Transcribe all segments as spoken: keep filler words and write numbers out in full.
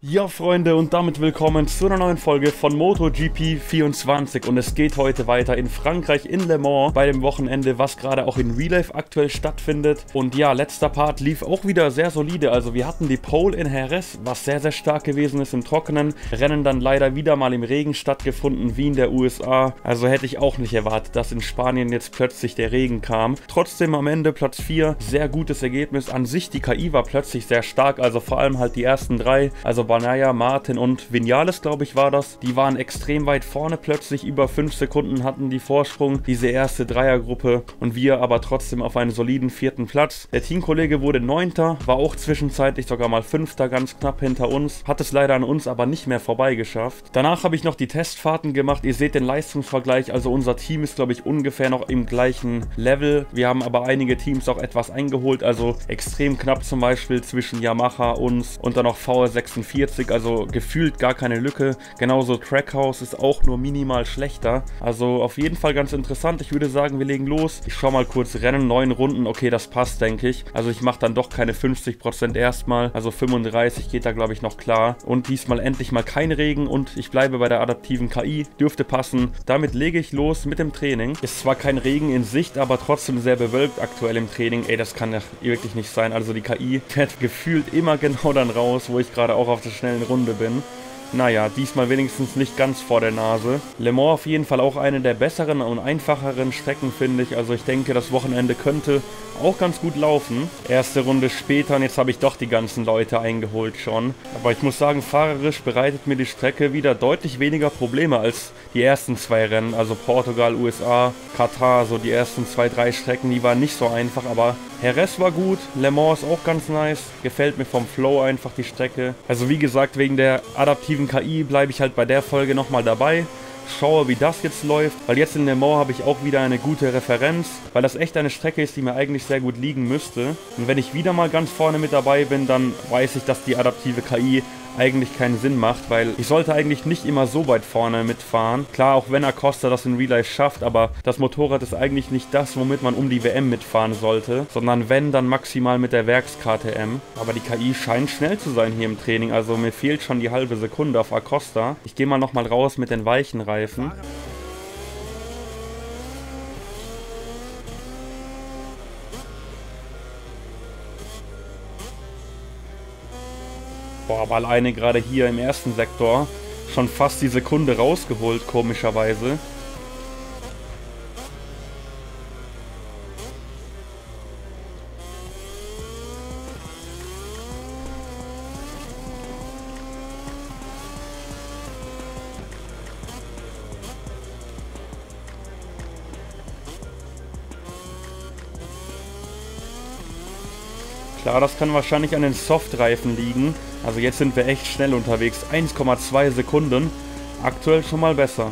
Ja Freunde, und damit willkommen zu einer neuen Folge von MotoGP vierundzwanzig, und es geht heute weiter in Frankreich in Le Mans bei dem Wochenende, was gerade auch in Relay aktuell stattfindet. Und ja, letzter Part lief auch wieder sehr solide, also wir hatten die Pole in Heres, was sehr sehr stark gewesen ist im Trockenen, Rennen dann leider wieder mal im Regen stattgefunden wie in der U S A, also hätte ich auch nicht erwartet, dass in Spanien jetzt plötzlich der Regen kam. Trotzdem am Ende Platz vier, sehr gutes Ergebnis an sich, die K I war plötzlich sehr stark, also vor allem halt die ersten drei, also Bagnaia, Martin und Vinales, glaube ich war das, die waren extrem weit vorne plötzlich, über fünf Sekunden hatten die Vorsprung, diese erste Dreiergruppe, und wir aber trotzdem auf einen soliden vierten Platz. Der Teamkollege wurde Neunter, war auch zwischenzeitlich sogar mal Fünfter, ganz knapp hinter uns, hat es leider an uns aber nicht mehr vorbeigeschafft. Danach habe ich noch die Testfahrten gemacht, ihr seht den Leistungsvergleich, also unser Team ist glaube ich ungefähr noch im gleichen Level, wir haben aber einige Teams auch etwas eingeholt, also extrem knapp zum Beispiel zwischen Yamaha, uns und dann noch V R sechsundvierzig, also gefühlt gar keine Lücke. Genauso Trackhouse ist auch nur minimal schlechter. Also auf jeden Fall ganz interessant. Ich würde sagen, wir legen los. Ich schaue mal kurz Rennen, neun Runden. Okay, das passt, denke ich. Also ich mache dann doch keine fünfzig Prozent erstmal. Also fünfunddreißig geht da, glaube ich, noch klar. Und diesmal endlich mal kein Regen und ich bleibe bei der adaptiven K I. Dürfte passen. Damit lege ich los mit dem Training. Ist zwar kein Regen in Sicht, aber trotzdem sehr bewölkt aktuell im Training. Ey, das kann ja wirklich nicht sein. Also die K I fährt gefühlt immer genau dann raus, wo ich gerade auch auf der schnellen Runde bin. Naja, diesmal wenigstens nicht ganz vor der Nase. Le Mans auf jeden Fall auch eine der besseren und einfacheren Strecken, finde ich. Also ich denke, das Wochenende könnte auch ganz gut laufen. Erste Runde später und jetzt habe ich doch die ganzen Leute eingeholt schon. Aber ich muss sagen, fahrerisch bereitet mir die Strecke wieder deutlich weniger Probleme als die ersten zwei Rennen. Also Portugal, U S A, Katar, so die ersten zwei, drei Strecken, die waren nicht so einfach. Aber Heres war gut, Le Mans ist auch ganz nice. Gefällt mir vom Flow einfach die Strecke. Also wie gesagt, wegen der adaptiven K I bleibe ich halt bei der Folge nochmal dabei. Schaue, wie das jetzt läuft, weil jetzt in Le Mans habe ich auch wieder eine gute Referenz, weil das echt eine Strecke ist, die mir eigentlich sehr gut liegen müsste. Und wenn ich wieder mal ganz vorne mit dabei bin, dann weiß ich, dass die adaptive K I eigentlich keinen Sinn macht, weil ich sollte eigentlich nicht immer so weit vorne mitfahren. Klar, auch wenn Acosta das in Real Life schafft, aber das Motorrad ist eigentlich nicht das, womit man um die W M mitfahren sollte, sondern wenn, dann maximal mit der Werks-K T M. Aber die K I scheint schnell zu sein hier im Training, also mir fehlt schon die halbe Sekunde auf Acosta. Ich gehe mal nochmal raus mit den weichen Reifen. Boah, aber alleine gerade hier im ersten Sektor schon fast die Sekunde rausgeholt, komischerweise. Klar, das kann wahrscheinlich an den Softreifen liegen. Also jetzt sind wir echt schnell unterwegs. eins Komma zwei Sekunden. Aktuell schon mal besser.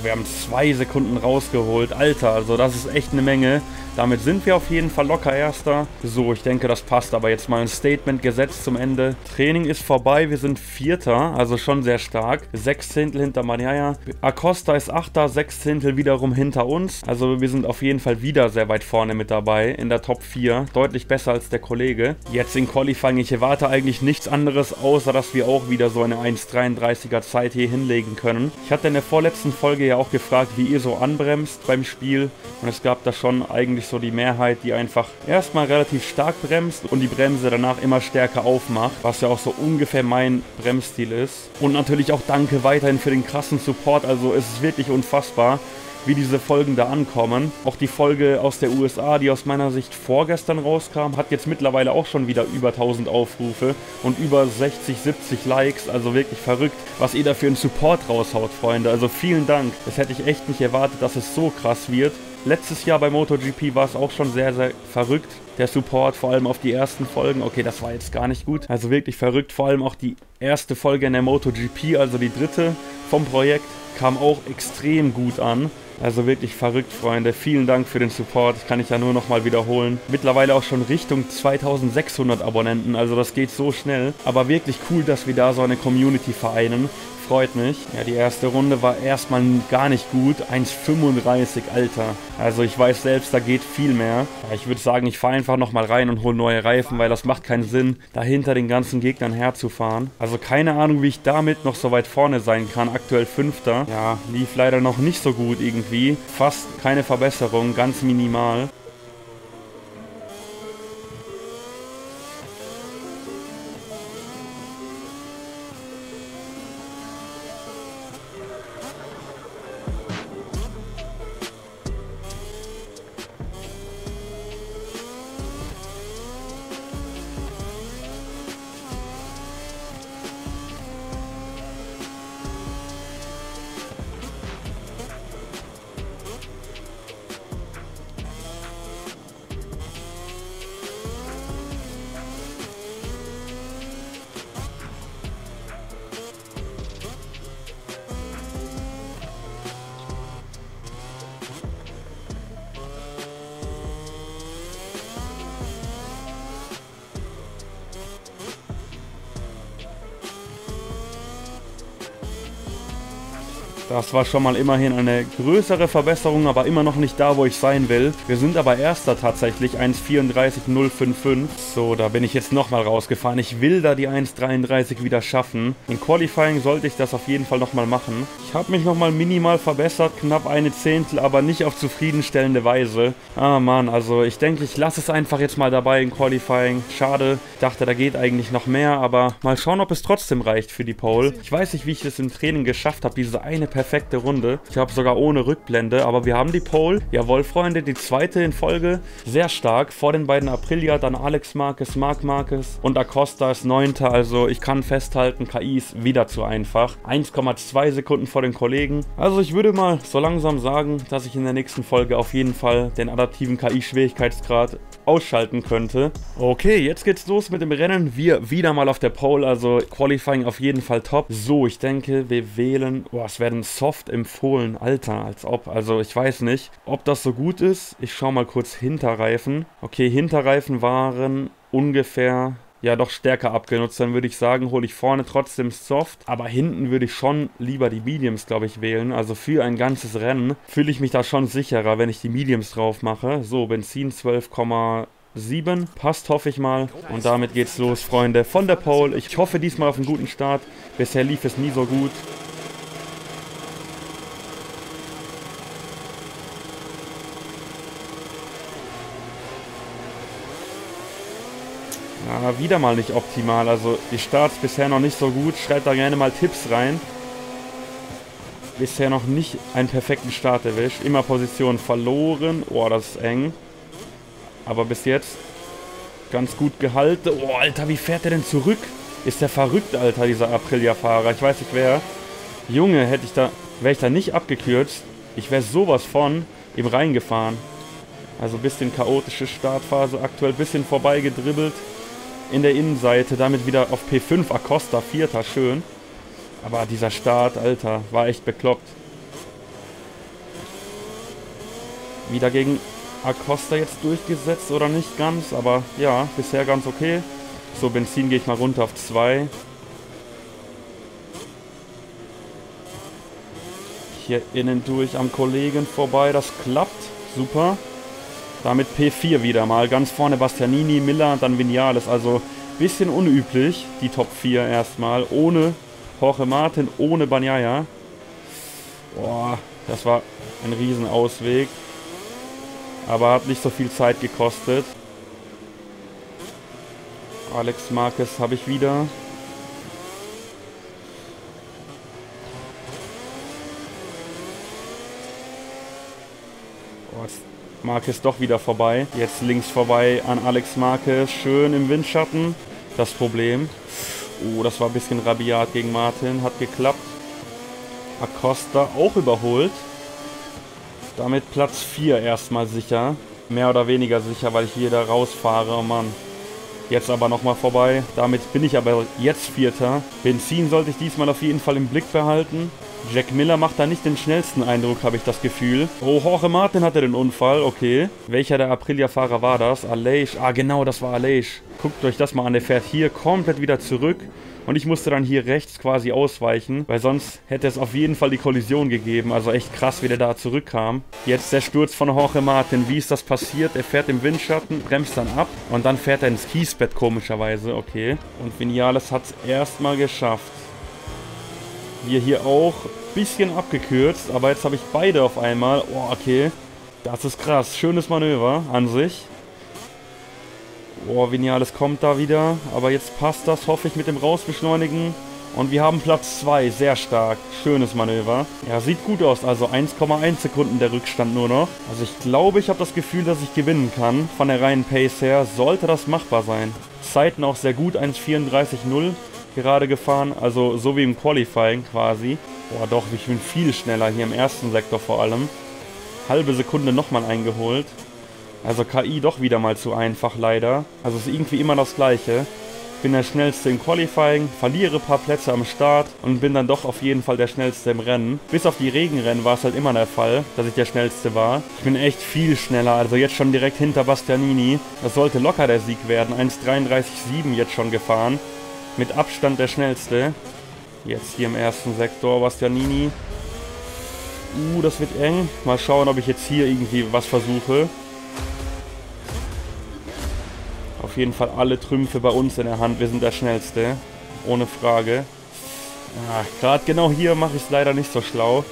Wir haben zwei Sekunden rausgeholt. Alter, also das ist echt eine Menge. Damit sind wir auf jeden Fall locker Erster. So, ich denke, das passt. Aber jetzt mal ein Statement gesetzt zum Ende. Training ist vorbei. Wir sind Vierter, also schon sehr stark. Sechs Zehntel hinter Bagnaia. Acosta ist Achter, sechs Zehntel wiederum hinter uns. Also wir sind auf jeden Fall wieder sehr weit vorne mit dabei in der Top vier. Deutlich besser als der Kollege. Jetzt in Qualifying. Ich erwarte eigentlich nichts anderes, außer dass wir auch wieder so eine eins Komma dreiunddreißiger Zeit hier hinlegen können. Ich hatte in der vorletzten Folge ja auch gefragt, wie ihr so anbremst beim Spiel, und es gab da schon eigentlich so die Mehrheit, die einfach erstmal relativ stark bremst und die Bremse danach immer stärker aufmacht, was ja auch so ungefähr mein Bremsstil ist. Und natürlich auch danke weiterhin für den krassen Support, also es ist wirklich unfassbar, wie diese Folgen da ankommen. Auch die Folge aus der U S A, die aus meiner Sicht vorgestern rauskam, hat jetzt mittlerweile auch schon wieder über tausend Aufrufe und über sechzig, siebzig Likes, also wirklich verrückt, was ihr da für einen Support raushaut, Freunde. Also vielen Dank. Das hätte ich echt nicht erwartet, dass es so krass wird. Letztes Jahr bei MotoGP war es auch schon sehr, sehr verrückt. Der Support, vor allem auf die ersten Folgen. Okay, das war jetzt gar nicht gut. Also wirklich verrückt. Vor allem auch die erste Folge in der MotoGP, also die dritte vom Projekt, kam auch extrem gut an. Also wirklich verrückt, Freunde. Vielen Dank für den Support. Das kann ich ja nur nochmal wiederholen. Mittlerweile auch schon Richtung zweitausendsechshundert Abonnenten. Also das geht so schnell. Aber wirklich cool, dass wir da so eine Community vereinen. Freut mich. Ja, die erste Runde war erstmal gar nicht gut. eins fünfunddreißig, Alter. Also ich weiß selbst, da geht viel mehr. Ja, ich würde sagen, ich fahre einfach nochmal rein und hole neue Reifen, weil das macht keinen Sinn, dahinter den ganzen Gegnern herzufahren. Also keine Ahnung, wie ich damit noch so weit vorne sein kann. Aktuell Fünfter. Ja, lief leider noch nicht so gut irgendwie. Fast keine Verbesserung, ganz minimal. Das war schon mal immerhin eine größere Verbesserung, aber immer noch nicht da, wo ich sein will. Wir sind aber Erster tatsächlich, eins vierunddreißig null fünf fünf. So, da bin ich jetzt nochmal rausgefahren. Ich will da die eins dreiunddreißig wieder schaffen. In Qualifying sollte ich das auf jeden Fall nochmal machen. Ich habe mich nochmal minimal verbessert, knapp eine Zehntel, aber nicht auf zufriedenstellende Weise. Ah Mann, also ich denke, ich lasse es einfach jetzt mal dabei in Qualifying. Schade, ich dachte, da geht eigentlich noch mehr, aber mal schauen, ob es trotzdem reicht für die Pole. Ich weiß nicht, wie ich das im Training geschafft habe, diese eine Person. Perfekte Runde. Ich habe sogar ohne Rückblende, aber wir haben die Pole. Jawohl, Freunde, die zweite in Folge. Sehr stark. Vor den beiden Aprilia, dann Aleix Marquez, Marc Marquez und Acosta ist Neunter. Also ich kann festhalten, K I ist wieder zu einfach. eins Komma zwei Sekunden vor den Kollegen. Also ich würde mal so langsam sagen, dass ich in der nächsten Folge auf jeden Fall den adaptiven K I-Schwierigkeitsgrad ausschalten könnte. Okay, jetzt geht's los mit dem Rennen. Wir wieder mal auf der Pole, also Qualifying auf jeden Fall top. So, ich denke, wir wählen... Oh, es werden Soft empfohlen, Alter, als ob, also ich weiß nicht, ob das so gut ist. Ich schau mal kurz Hinterreifen. Okay, Hinterreifen waren ungefähr, ja doch stärker abgenutzt, dann würde ich sagen, hole ich vorne trotzdem Soft, aber hinten würde ich schon lieber die Mediums, glaube ich, wählen. Also für ein ganzes Rennen fühle ich mich da schon sicherer, wenn ich die Mediums drauf mache. So, Benzin zwölf Komma sieben. Passt, hoffe ich mal. Und damit geht's los, Freunde, von der Pole. Ich hoffe diesmal auf einen guten Start. Bisher lief es nie so gut. Ja, wieder mal nicht optimal, also die Starts bisher noch nicht so gut, schreibt da gerne mal Tipps rein. Bisher noch nicht einen perfekten Start erwischt, immer Position verloren, oh, das ist eng. Aber bis jetzt ganz gut gehalten, oh, Alter, wie fährt der denn zurück? Ist der verrückt, Alter, dieser Aprilia-Fahrer, ich weiß nicht wer. Junge, hätte ich da, wäre ich da nicht abgekürzt, ich wäre sowas von eben reingefahren. Also ein bisschen chaotische Startphase, aktuell ein bisschen vorbeigedribbelt. In der Innenseite, damit wieder auf P fünf, Acosta, Vierter, schön. Aber dieser Start, Alter, war echt bekloppt. Wieder gegen Acosta jetzt durchgesetzt, oder nicht ganz, aber ja, bisher ganz okay. So, Benzin gehe ich mal runter auf zwei. Hier innen durch am Kollegen vorbei, das klappt, super. Damit P vier wieder mal. Ganz vorne Bastianini, Miller und dann Vinales. Also ein bisschen unüblich, die Top vier erstmal. Ohne Jorge Martin, ohne Bagnaia. Boah, das war ein Riesenausweg. Aber hat nicht so viel Zeit gekostet. Aleix Marquez habe ich wieder. Oh, jetzt Marquez doch wieder vorbei. Jetzt links vorbei an Aleix Marquez. Schön im Windschatten. Das Problem. Oh, das war ein bisschen rabiat gegen Martin. Hat geklappt. Acosta auch überholt. Damit Platz vier erstmal sicher. Mehr oder weniger sicher, weil ich hier da rausfahre. Oh Mann. Jetzt aber nochmal vorbei. Damit bin ich aber jetzt Vierter. Benzin sollte ich diesmal auf jeden Fall im Blick behalten. Jack Miller macht da nicht den schnellsten Eindruck, habe ich das Gefühl. Oh, Jorge Martin hatte den Unfall. Okay. Welcher der Aprilia-Fahrer war das? Aleix. Ah, genau, das war Aleix. Guckt euch das mal an. Der fährt hier komplett wieder zurück. Und ich musste dann hier rechts quasi ausweichen, weil sonst hätte es auf jeden Fall die Kollision gegeben. Also echt krass, wie der da zurückkam. Jetzt der Sturz von Jorge Martin. Wie ist das passiert? Er fährt im Windschatten, bremst dann ab und dann fährt er ins Kiesbett komischerweise. Okay. Und Vinales hat es erstmal geschafft. Wir hier auch ein bisschen abgekürzt, aber jetzt habe ich beide auf einmal. Oh, okay. Das ist krass. Schönes Manöver an sich. Oh, Vinales kommt da wieder. Aber jetzt passt das, hoffe ich, mit dem Rausbeschleunigen. Und wir haben Platz zwei. Sehr stark. Schönes Manöver. Ja, sieht gut aus. Also eins Komma eins Sekunden der Rückstand nur noch. Also ich glaube, ich habe das Gefühl, dass ich gewinnen kann. Von der reinen Pace her sollte das machbar sein. Zeiten auch sehr gut. eins vierunddreißig null gerade gefahren. Also so wie im Qualifying quasi. Boah, doch, ich bin viel schneller hier im ersten Sektor vor allem. Halbe Sekunde nochmal eingeholt. Also K I doch wieder mal zu einfach, leider. Also es ist irgendwie immer das Gleiche. Ich bin der Schnellste im Qualifying, verliere ein paar Plätze am Start und bin dann doch auf jeden Fall der Schnellste im Rennen. Bis auf die Regenrennen war es halt immer der Fall, dass ich der Schnellste war. Ich bin echt viel schneller, also jetzt schon direkt hinter Bastianini. Das sollte locker der Sieg werden. eins dreiunddreißig sieben jetzt schon gefahren. Mit Abstand der Schnellste. Jetzt hier im ersten Sektor Bastianini. Uh, das wird eng. Mal schauen, ob ich jetzt hier irgendwie was versuche. Auf jeden Fall alle Trümpfe bei uns in der Hand. Wir sind der Schnellste. Ohne Frage. Ja, gerade genau hier mache ich es leider nicht so schlau.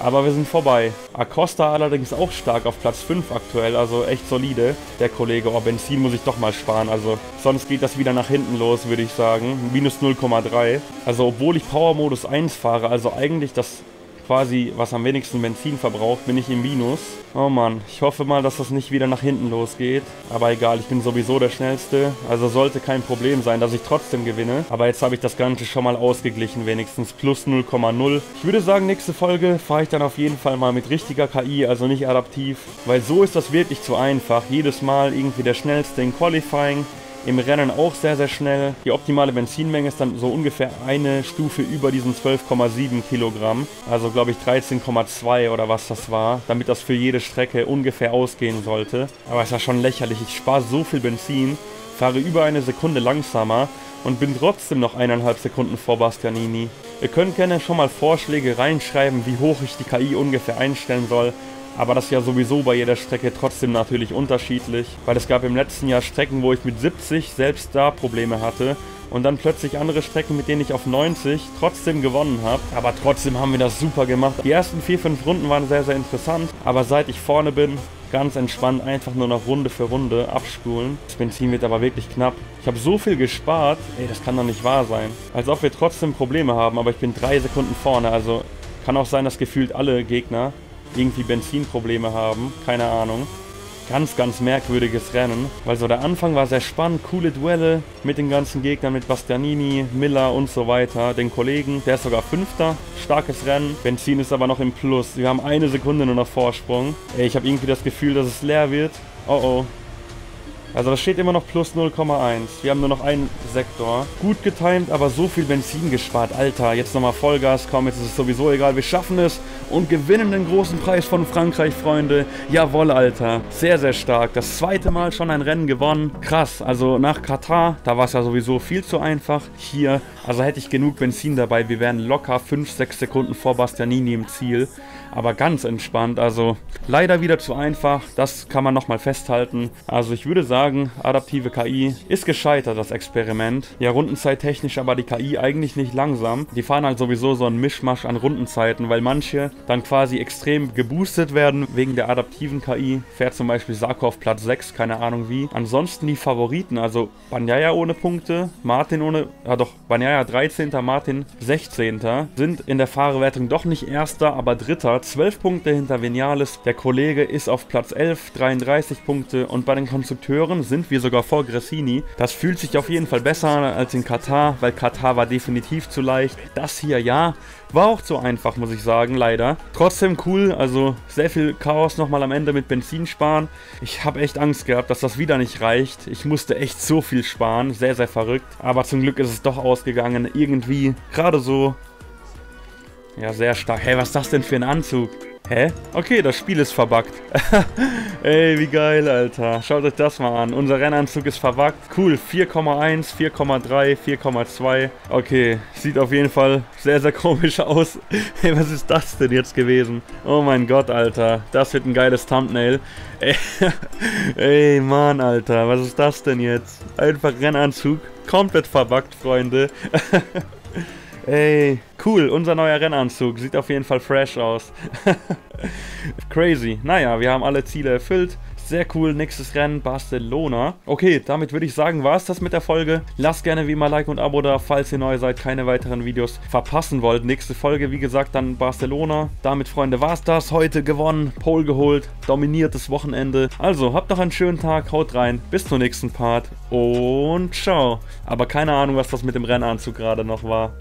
Aber wir sind vorbei. Acosta allerdings auch stark auf Platz fünf aktuell. Also echt solide. Der Kollege. Oh, Benzin muss ich doch mal sparen. Also sonst geht das wieder nach hinten los, würde ich sagen. Minus null Komma drei. Also obwohl ich Power Modus eins fahre. Also eigentlich das quasi, was am wenigsten Benzin verbraucht, bin ich im Minus. Oh Mann, ich hoffe mal, dass das nicht wieder nach hinten losgeht. Aber egal, ich bin sowieso der Schnellste. Also sollte kein Problem sein, dass ich trotzdem gewinne. Aber jetzt habe ich das Ganze schon mal ausgeglichen, wenigstens plus null Komma null. Ich würde sagen, nächste Folge fahre ich dann auf jeden Fall mal mit richtiger K I, also nicht adaptiv. Weil so ist das wirklich zu einfach. Jedes Mal irgendwie der Schnellste in Qualifying. Im Rennen auch sehr, sehr schnell. Die optimale Benzinmenge ist dann so ungefähr eine Stufe über diesen zwölf Komma sieben Kilogramm. Also glaube ich dreizehn Komma zwei oder was das war. Damit das für jede Strecke ungefähr ausgehen sollte. Aber ist ja schon lächerlich. Ich spare so viel Benzin, fahre über eine Sekunde langsamer und bin trotzdem noch eineinhalb Sekunden vor Bastianini. Ihr könnt gerne schon mal Vorschläge reinschreiben, wie hoch ich die K I ungefähr einstellen soll. Aber das ist ja sowieso bei jeder Strecke trotzdem natürlich unterschiedlich, weil es gab im letzten Jahr Strecken, wo ich mit siebzig selbst da Probleme hatte und dann plötzlich andere Strecken, mit denen ich auf neunzig trotzdem gewonnen habe. Aber trotzdem haben wir das super gemacht. Die ersten vier, fünf Runden waren sehr, sehr interessant, aber seit ich vorne bin, ganz entspannt einfach nur noch Runde für Runde abspulen. Das Benzin wird aber wirklich knapp. Ich habe so viel gespart, ey, das kann doch nicht wahr sein. Als ob wir trotzdem Probleme haben, aber ich bin drei Sekunden vorne, also kann auch sein, dass gefühlt alle Gegner irgendwie Benzinprobleme haben, keine Ahnung. Ganz, ganz merkwürdiges Rennen, weil so der Anfang war sehr spannend, coole Duelle mit den ganzen Gegnern, mit Bastianini, Miller und so weiter, den Kollegen, der ist sogar Fünfter, starkes Rennen, Benzin ist aber noch im Plus, wir haben eine Sekunde nur noch Vorsprung. Ey, ich habe irgendwie das Gefühl, dass es leer wird, oh oh. Also das steht immer noch plus null Komma eins. Wir haben nur noch einen Sektor. Gut getimt, aber so viel Benzin gespart. Alter, jetzt nochmal Vollgas. Komm, jetzt ist es sowieso egal. Wir schaffen es und gewinnen den großen Preis von Frankreich, Freunde. Jawohl, Alter. Sehr, sehr stark. Das zweite Mal schon ein Rennen gewonnen. Krass. Also nach Katar, da war es ja sowieso viel zu einfach. Hier, also hätte ich genug Benzin dabei. Wir wären locker fünf, sechs Sekunden vor Bastianini im Ziel. Aber ganz entspannt. Also leider wieder zu einfach. Das kann man nochmal festhalten. Also ich würde sagen, adaptive K I ist gescheitert, das Experiment. Ja, rundenzeittechnisch aber die K I eigentlich nicht langsam. Die fahren halt sowieso so einen Mischmasch an Rundenzeiten, weil manche dann quasi extrem geboostet werden wegen der adaptiven K I. Fährt zum Beispiel Sarko auf Platz sechs, keine Ahnung wie. Ansonsten die Favoriten, also Bagnaia ohne Punkte, Martin ohne, ja doch, Bagnaia dreizehnter, Martin sechzehnter, sind in der Fahrerwertung doch nicht Erster, aber Dritter, zwölf Punkte hinter Vinales. Der Kollege ist auf Platz elf, dreiunddreißig Punkte und bei den Konstrukteuren anderem sind wir sogar vor Grassini. Das fühlt sich auf jeden Fall besser an als in Katar, weil Katar war definitiv zu leicht. Das hier ja, war auch zu einfach, muss ich sagen, leider. Trotzdem cool, also sehr viel Chaos nochmal am Ende mit Benzin sparen. Ich habe echt Angst gehabt, dass das wieder nicht reicht. Ich musste echt so viel sparen, sehr, sehr verrückt. Aber zum Glück ist es doch ausgegangen, irgendwie, gerade so. Ja, sehr stark. Hey, was ist das denn für ein Anzug? Hä? Okay, das Spiel ist verbuggt. Ey, wie geil, Alter. Schaut euch das mal an. Unser Rennanzug ist verbuggt. Cool, vier Komma eins, vier Komma drei, vier Komma zwei. Okay, sieht auf jeden Fall sehr, sehr komisch aus. Ey, was ist das denn jetzt gewesen? Oh mein Gott, Alter. Das wird ein geiles Thumbnail. Ey, ey Mann, Alter. Was ist das denn jetzt? Einfach Rennanzug. Komplett verbuggt, Freunde. Ey, cool, unser neuer Rennanzug. Sieht auf jeden Fall fresh aus. Crazy. Naja, wir haben alle Ziele erfüllt. Sehr cool, nächstes Rennen, Barcelona. Okay, damit würde ich sagen, war es das mit der Folge. Lasst gerne wie immer Like und Abo da, falls ihr neu seid, keine weiteren Videos verpassen wollt. Nächste Folge, wie gesagt, dann Barcelona. Damit, Freunde, war es das. Heute gewonnen, Pole geholt, dominiertes Wochenende. Also, habt noch einen schönen Tag, haut rein, bis zum nächsten Part und ciao. Aber keine Ahnung, was das mit dem Rennanzug gerade noch war.